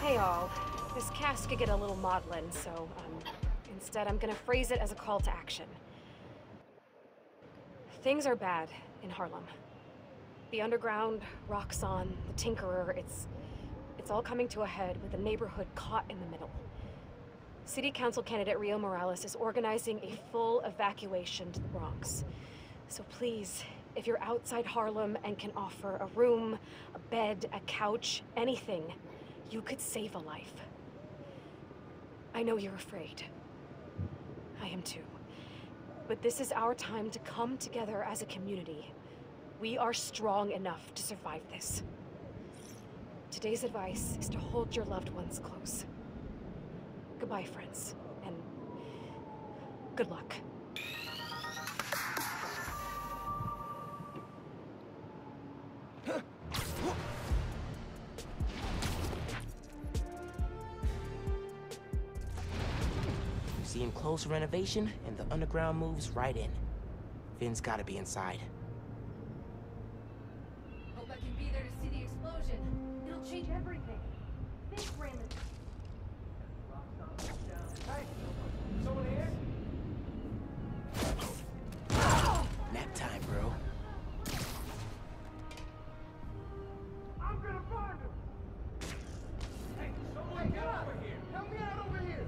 Hey all, this cast could get a little maudlin, so instead I'm gonna phrase it as a call to action. Things are bad in Harlem. The underground, Roxxon, the Tinkerer, it's all coming to a head with the neighborhood caught in the middle. City Council candidate Rio Morales is organizing a full evacuation to the Bronx. So please, if you're outside Harlem and can offer a room, a bed, a couch, anything, you could save a life. I know you're afraid. I am too. But this is our time to come together as a community. We are strong enough to survive this. Today's advice is to hold your loved ones close. Goodbye, friends, and good luck. You see in close renovation, and the underground moves right in. Finn's gotta be inside. Hope I can be there to see the explosion. It'll change everything. Think, Raymond. Hey, someone here? Nap time, bro. I'm gonna find him! Hey, someone get over here! Help me out over here!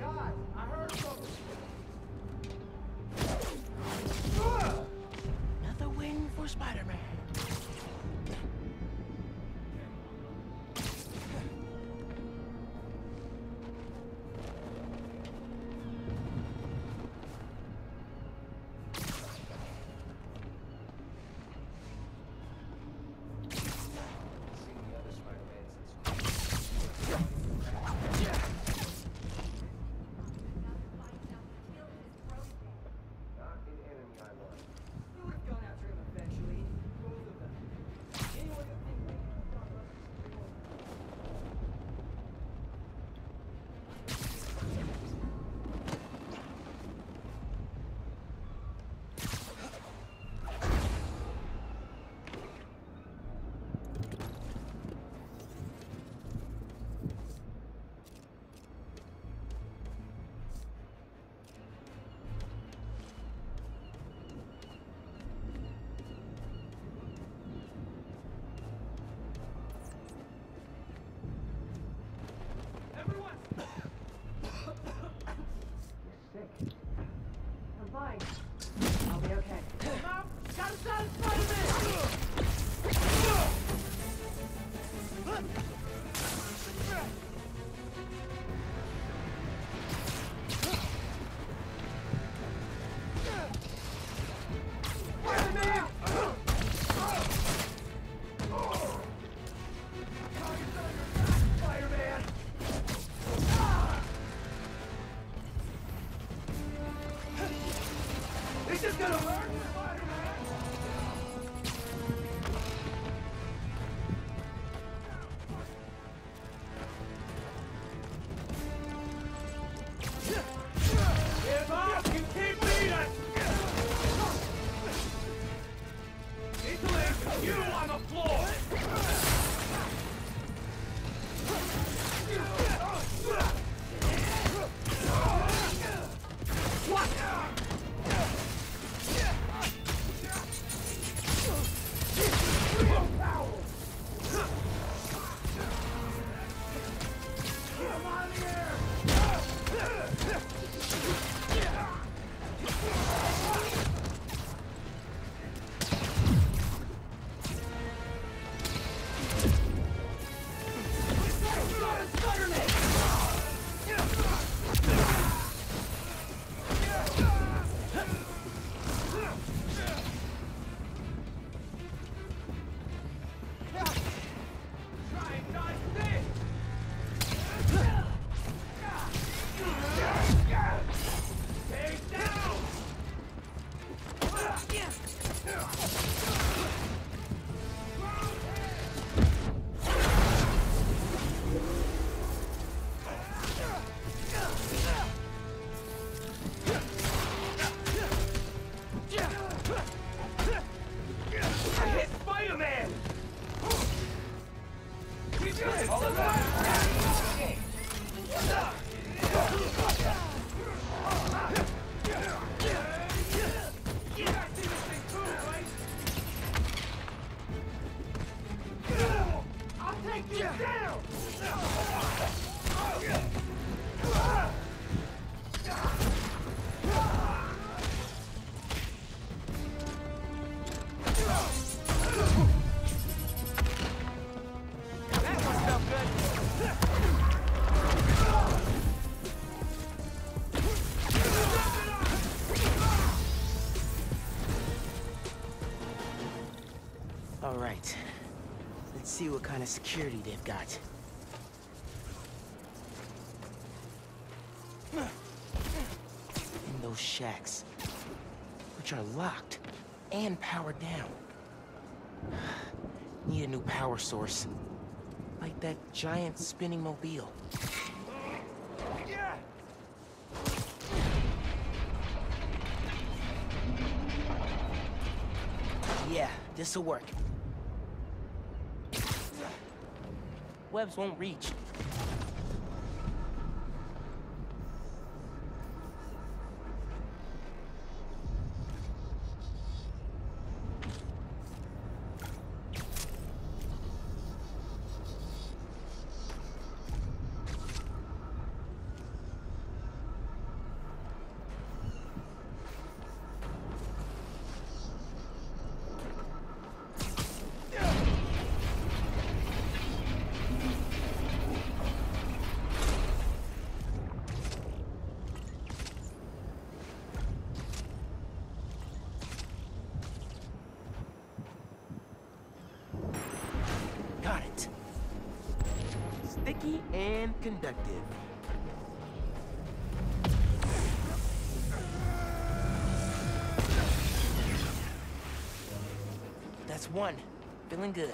Guys, I heard something. Another win for Spider-Man. All of that! Alright, let's see what kind of security they've got. In those shacks, which are locked and powered down. Need a new power source, like that giant spinning mobile. Yeah, this'll work. Webs won't reach. And conductive. That's one. Feeling good.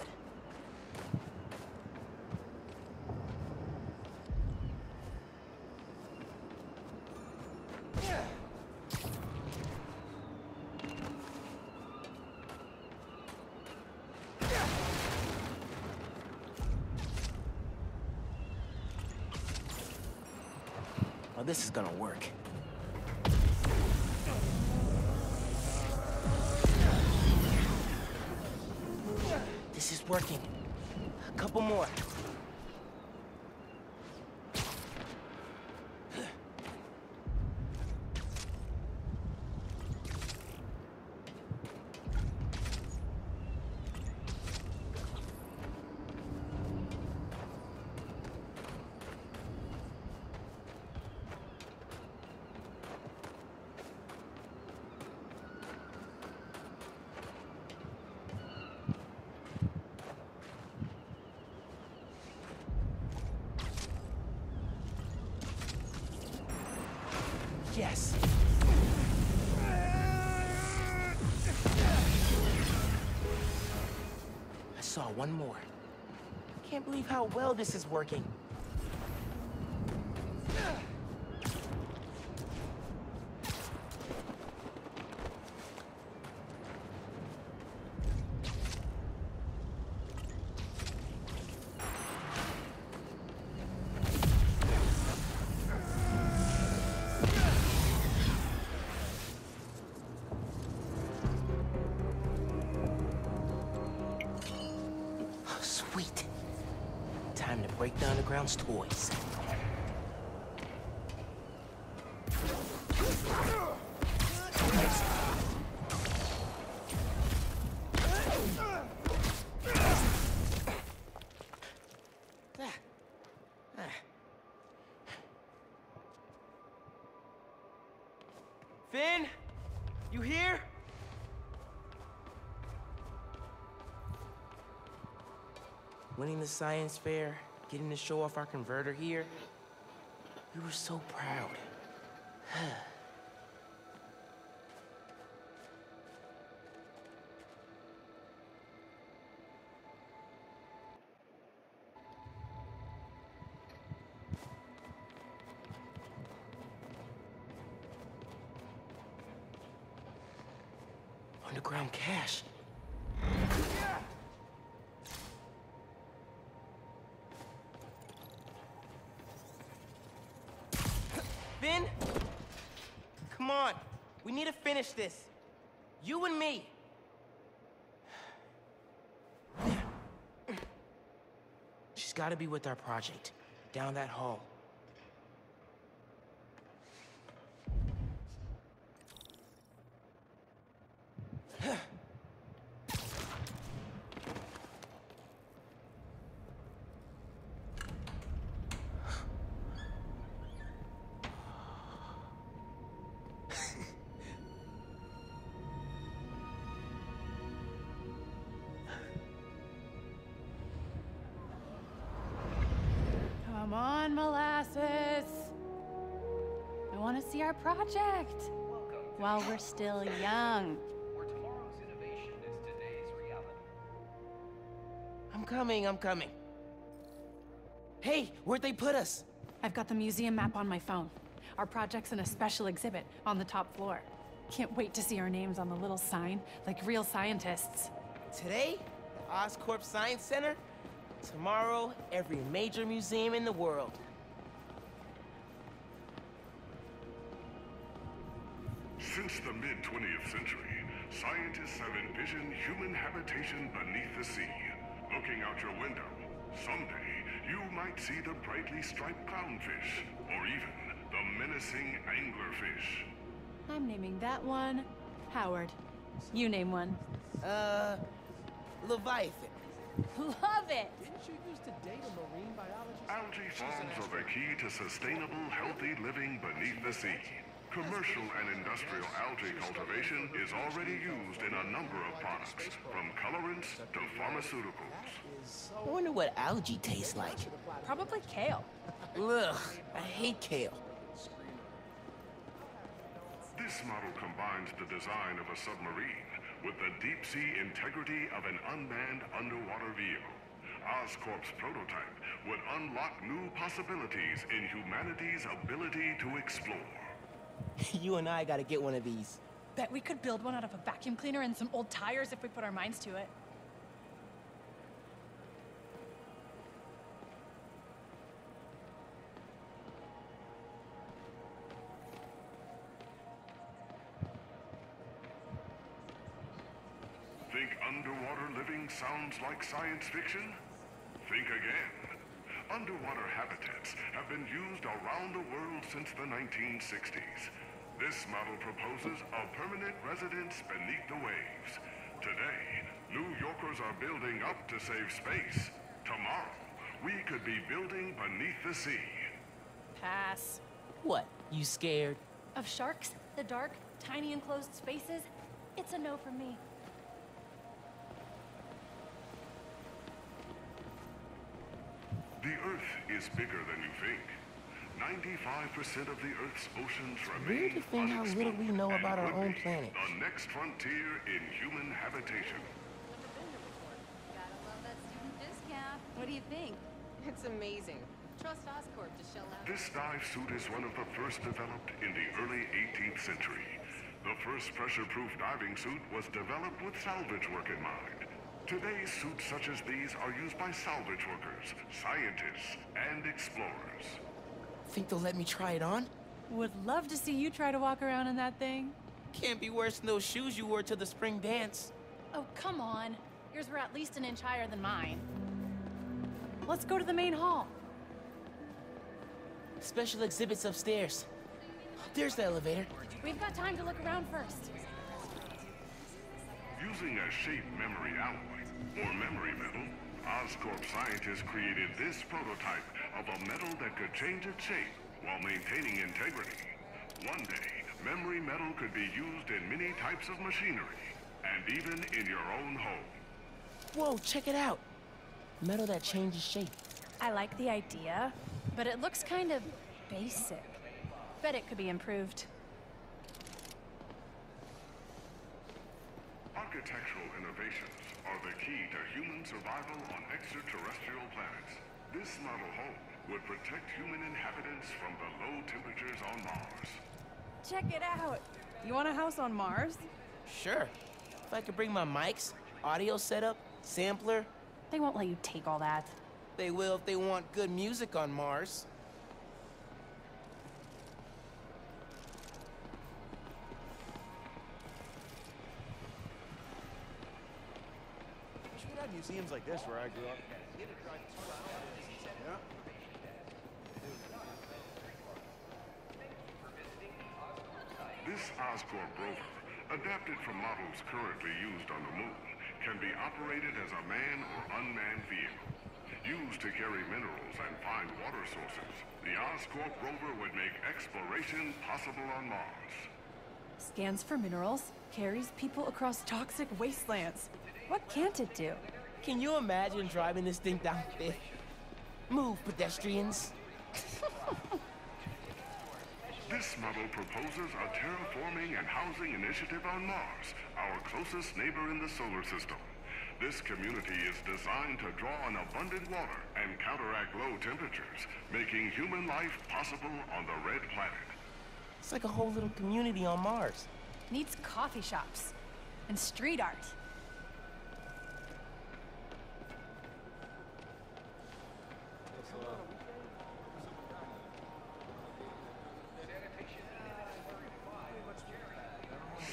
This is gonna work. This is working. A couple more. Yes. I saw one more. I can't believe how well this is working. Break down the ground's toys. Finn, you here? Winning the science fair. Getting to show off our converter here, we were so proud. Underground cache. been? Come on, we need to finish this. You and me. She's got to be with our project, down that hall. Come on, molasses. I want to see our project while we're still young. Where tomorrow's innovation is today's reality. I'm coming. Hey, where'd they put us? I've got the museum map on my phone. Our project's in a special exhibit on the top floor. Can't wait to see our names on the little sign, like real scientists. Today, the Oscorp Science Center. Tomorrow, every major museum in the world. Since the mid-20th century, scientists have envisioned human habitation beneath the sea. Looking out your window, someday you might see the brightly striped clownfish, or even the menacing anglerfish. I'm naming that one Howard. You name one. Leviathan. Love it! Didn't you used to date a marine biologist? Algae farms are the key to sustainable, healthy living beneath the sea. Commercial and industrial algae cultivation is already used in a number of products, from colorants to pharmaceuticals. I wonder what algae tastes like. Probably kale. Ugh, I hate kale. This model combines the design of a submarine with the deep-sea integrity of an unmanned underwater vehicle. Oscorp's prototype would unlock new possibilities in humanity's ability to explore. You and I gotta get one of these. Bet we could build one out of a vacuum cleaner and some old tires if we put our minds to it. Think underwater living sounds like science fiction? Think again. Underwater habitats have been used around the world since the 1960s. This model proposes a permanent residence beneath the waves. Today, New Yorkers are building up to save space. Tomorrow, we could be building beneath the sea. Pass. What? You scared? Of sharks, the dark, tiny enclosed spaces? It's a no for me. The Earth is bigger than you think. 95% of the Earth's oceans remain unexplored. It's weird to think how little we know about our own planet. The next frontier in human habitation. Never been to before. Gotta love that student discount. What do you think? It's amazing. Trust Oscorp to shell out. This dive suit is one of the first developed in the early 18th century. The first pressure-proof diving suit was developed with salvage work in mind. Today's suits such as these are used by salvage workers, scientists, and explorers. Think they'll let me try it on? Would love to see you try to walk around in that thing. Can't be worse than those shoes you wore to the spring dance. Oh, come on. Yours were at least an inch higher than mine. Let's go to the main hall. Special exhibits upstairs. There's the elevator. We've got time to look around first. Using a shaped memory alloy, or memory metal, Oscorp scientists created this prototype of a metal that could change its shape while maintaining integrity. One day, memory metal could be used in many types of machinery, and even in your own home. Whoa, check it out! Metal that changes shape. I like the idea, but it looks kind of basic. Bet it could be improved. Architectural innovations are the key to human survival on extraterrestrial planets. This model home would protect human inhabitants from the low temperatures on Mars. Check it out! You want a house on Mars? Sure. If I could bring my mics, audio setup, sampler... They won't let you take all that. They will if they want good music on Mars. museums like this where I grew up. Yeah. This Oscorp rover, adapted from models currently used on the moon, can be operated as a manned or unmanned vehicle. Used to carry minerals and find water sources, the Oscorp rover would make exploration possible on Mars. Scans for minerals, carries people across toxic wastelands. What can't it do? Can you imagine driving this thing down Fifth? Move, pedestrians. This model proposes a terraforming and housing initiative on Mars, our closest neighbor in the solar system. This community is designed to draw on abundant water and counteract low temperatures, making human life possible on the red planet. It's like a whole little community on Mars. Needs coffee shops and street art.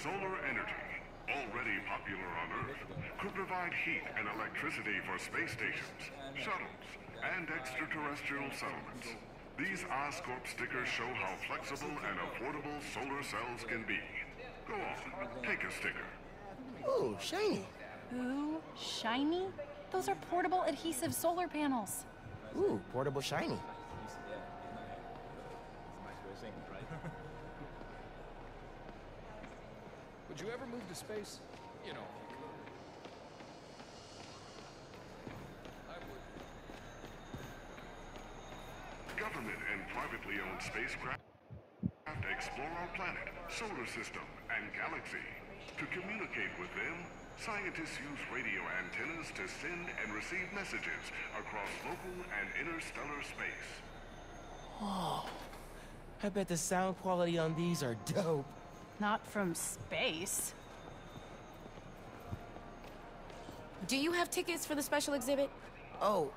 Solar energy, already popular on Earth, could provide heat and electricity for space stations, shuttles, and extraterrestrial settlements. These Oscorp stickers show how flexible and affordable solar cells can be. Go on, take a sticker. Ooh, shiny. Ooh, shiny? Those are portable adhesive solar panels. Ooh, portable shiny. Would you ever move to space? You know, I would. Government and privately owned spacecraft explore our planet, solar system, and galaxy. To communicate with them, scientists use radio antennas to send and receive messages across local and interstellar space. Whoa. I bet the sound quality on these are dope. Not from space. Do you have tickets for the special exhibit? Oh,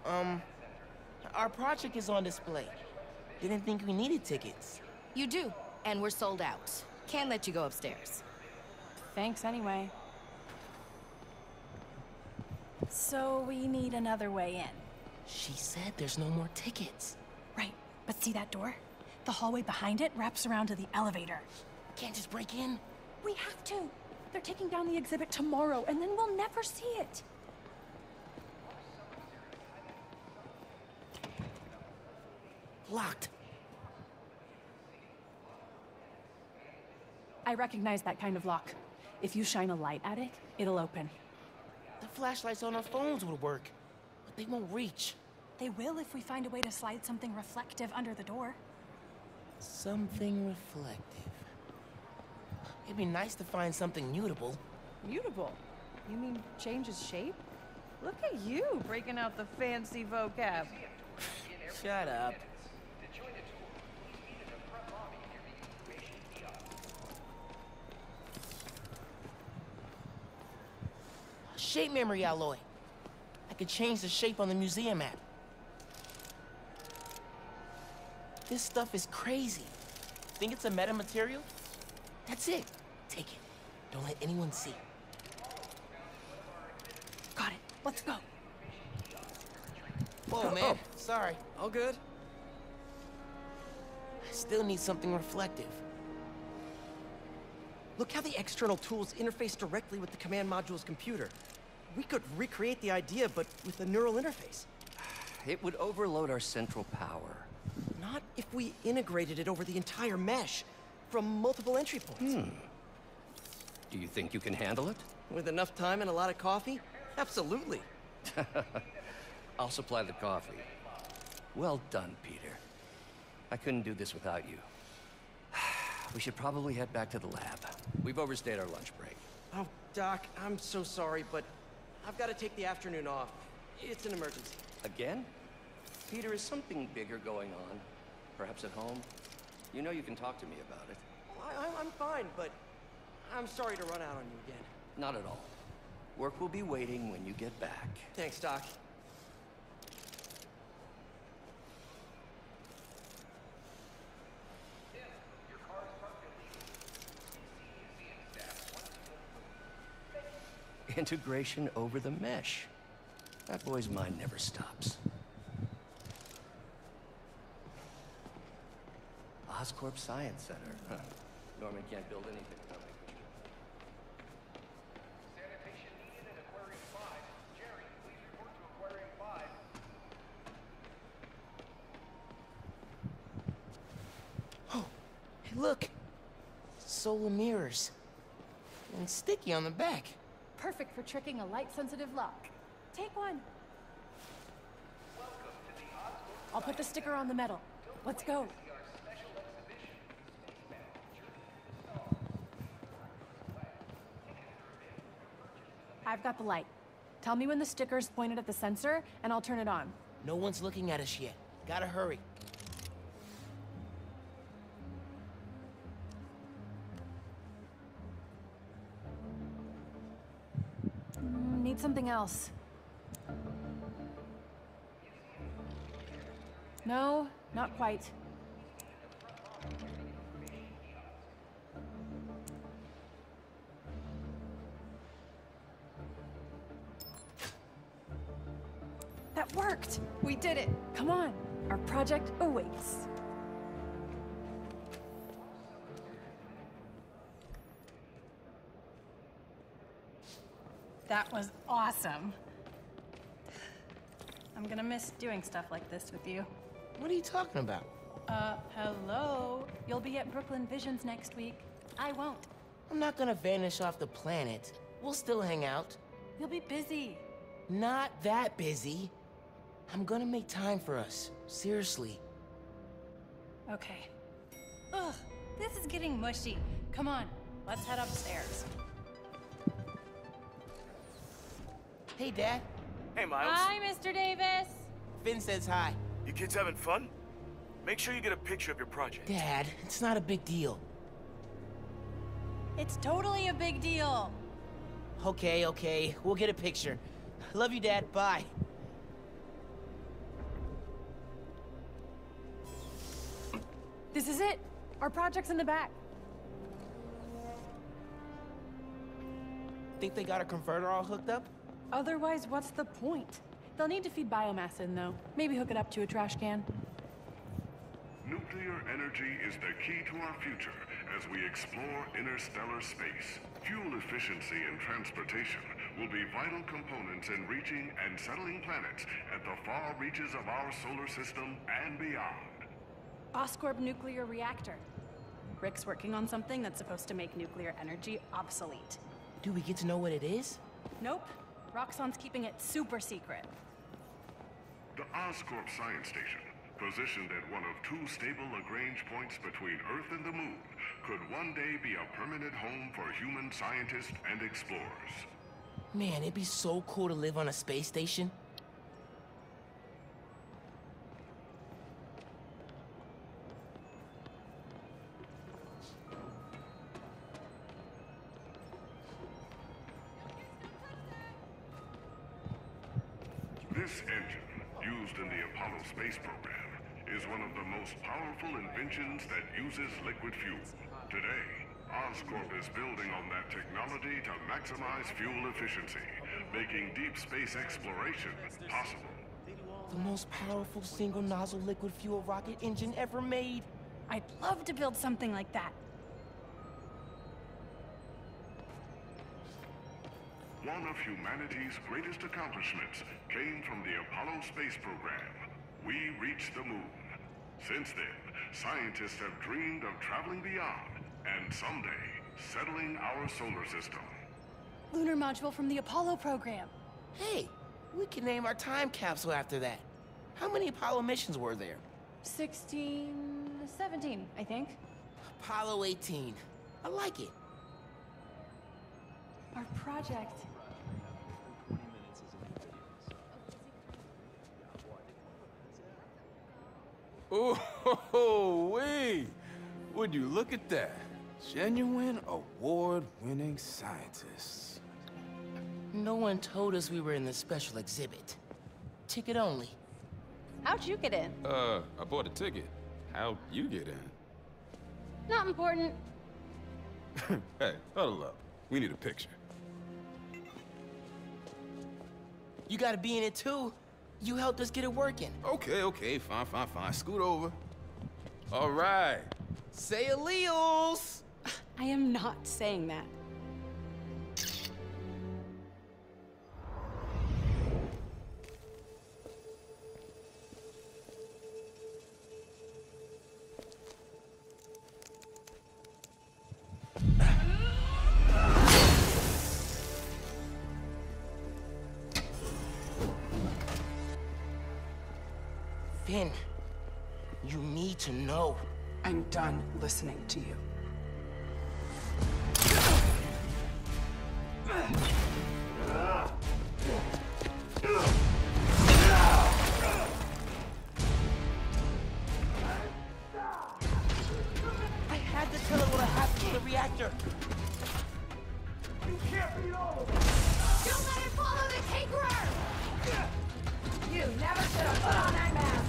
our project is on display. Didn't think we needed tickets. You do, and we're sold out. Can't let you go upstairs. Thanks anyway. So we need another way in. She said there's no more tickets. Right, but see that door? The hallway behind it wraps around to the elevator. Can't just break in. We have to. They're taking down the exhibit tomorrow, and then we'll never see it. Locked. I recognize that kind of lock. If you shine a light at it, it'll open. The flashlights on our phones would work, but they won't reach. They will if we find a way to slide something reflective under the door. Something reflective. It'd be nice to find something mutable. Mutable? You mean changes shape? Look at you, breaking out the fancy vocab. Shut up. Shape memory alloy. I could change the shape on the museum app. This stuff is crazy. Think it's a metamaterial? That's it. Take it. Don't let anyone see. Got it. Let's go. Whoa, man. Oh. Sorry. All good? I still need something reflective. Look how the external tools interface directly with the command module's computer. We could recreate the idea, but with a neural interface. It would overload our central power. Not if we integrated it over the entire mesh. From multiple entry points. Do you think you can handle it? With enough time and a lot of coffee? Absolutely. I'll supply the coffee. Well done, Peter. I couldn't do this without you. We should probably head back to the lab. We've overstayed our lunch break. Oh, Doc, I'm so sorry, but I've got to take the afternoon off. It's an emergency. Again? Peter, is something bigger going on? Perhaps at home? You know you can talk to me about it. I'm fine, but I'm sorry to run out on you again. Not at all. Work will be waiting when you get back. Thanks, Doc. Integration over the mesh. That boy's mind never stops. Oscorp Science Center. Huh. Norman can't build anything without me. Sanitation needed at Aquarium 5. Jerry, please report to Aquarium 5. Oh, hey, look. Solar mirrors. And sticky on the back. Perfect for tricking a light-sensitive lock. Take one. I'll put the sticker on the metal. Let's go. I've got the light. Tell me when the sticker's pointed at the sensor, and I'll turn it on. No one's looking at us yet. Gotta hurry. Need something else. No, not quite. That worked! We did it! Come on! Our project awaits. That was awesome. I'm gonna miss doing stuff like this with you. What are you talking about? Hello? You'll be at Brooklyn Visions next week. I won't. I'm not gonna vanish off the planet. We'll still hang out. You'll be busy. Not that busy. I'm gonna make time for us. Seriously. Okay. Ugh, this is getting mushy. Come on, let's head upstairs. Hey, Dad. Hey, Miles. Hi, Mr. Davis. Finn says hi. You kids having fun? Make sure you get a picture of your project. Dad, it's not a big deal. It's totally a big deal. Okay, okay. We'll get a picture. Love you, Dad. Bye. This is it. Our project's in the back. Think they got a converter all hooked up? Otherwise, what's the point? They'll need to feed biomass in, though. Maybe hook it up to a trash can. Nuclear energy is the key to our future as we explore interstellar space. Fuel efficiency and transportation will be vital components in reaching and settling planets at the far reaches of our solar system and beyond. Oscorp nuclear reactor. Rick's working on something that's supposed to make nuclear energy obsolete. Do we get to know what it is? Nope. Roxxon's keeping it super secret. The Oscorp Science Station, positioned at one of two stable Lagrange points between Earth and the Moon, could one day be a permanent home for human scientists and explorers. Man, it'd be so cool to live on a space station. This engine, used in the Apollo space program, is one of the most powerful inventions that uses liquid fuel. Today, Oscorp is building on that technology to maximize fuel efficiency, making deep space exploration possible. The most powerful single nozzle liquid fuel rocket engine ever made. I'd love to build something like that. One of humanity's greatest accomplishments came from the Apollo space program. We reached the moon. Since then, scientists have dreamed of traveling beyond and someday settling our solar system. Lunar module from the Apollo program. Hey, we can name our time capsule after that. How many Apollo missions were there? 17, I think. Apollo 18. I like it. Our project. Oh, wait! Would you look at that? Genuine award-winning scientists. No one told us we were in the special exhibit. Ticket only. How'd you get in? I bought a ticket. How'd you get in? Not important. Hey, huddle up. We need a picture. You gotta be in it too. You helped us get it working. Okay, okay, fine. Scoot over. All right. Say alleles. I am not saying that. Finn, you need to know. I'm done listening to you. I had to tell her what happened to the reactor. You can't be normal. Don't let her follow the tinkerer. You never should have put on that mask!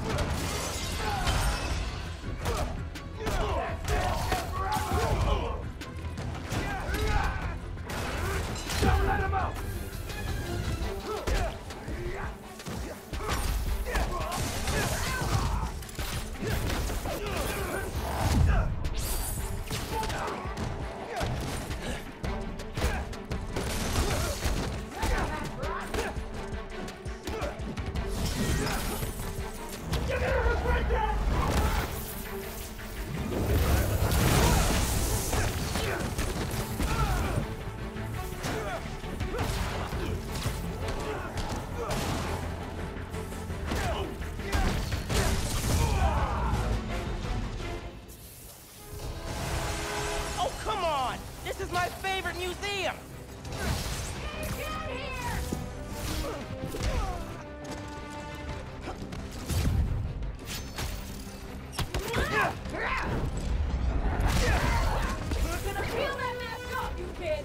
Don't let him out! This is my favorite museum! Get out here! You're gonna peel that mask off, you kid!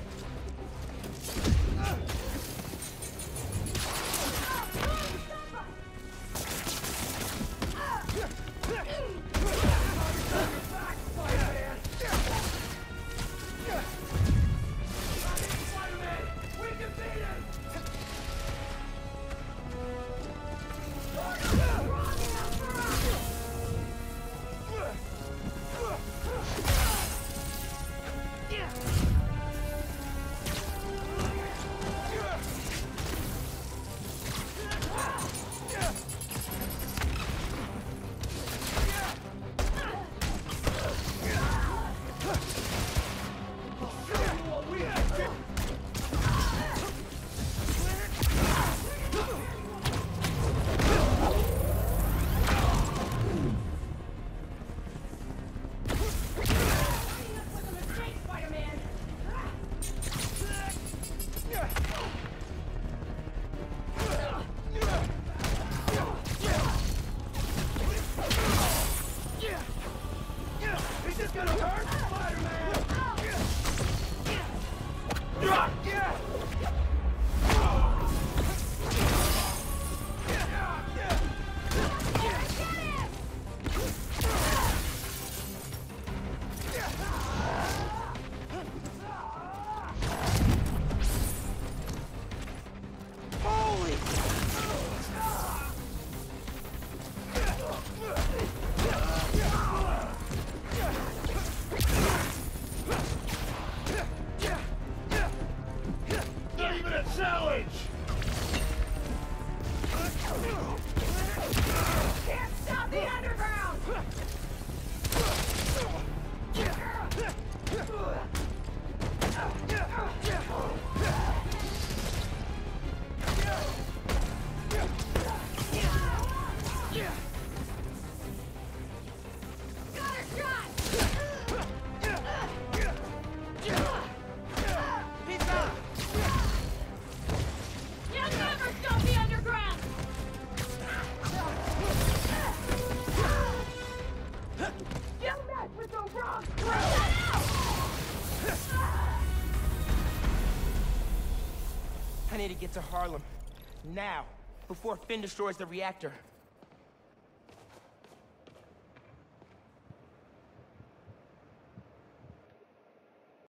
I need to get to Harlem, now, before Finn destroys the reactor.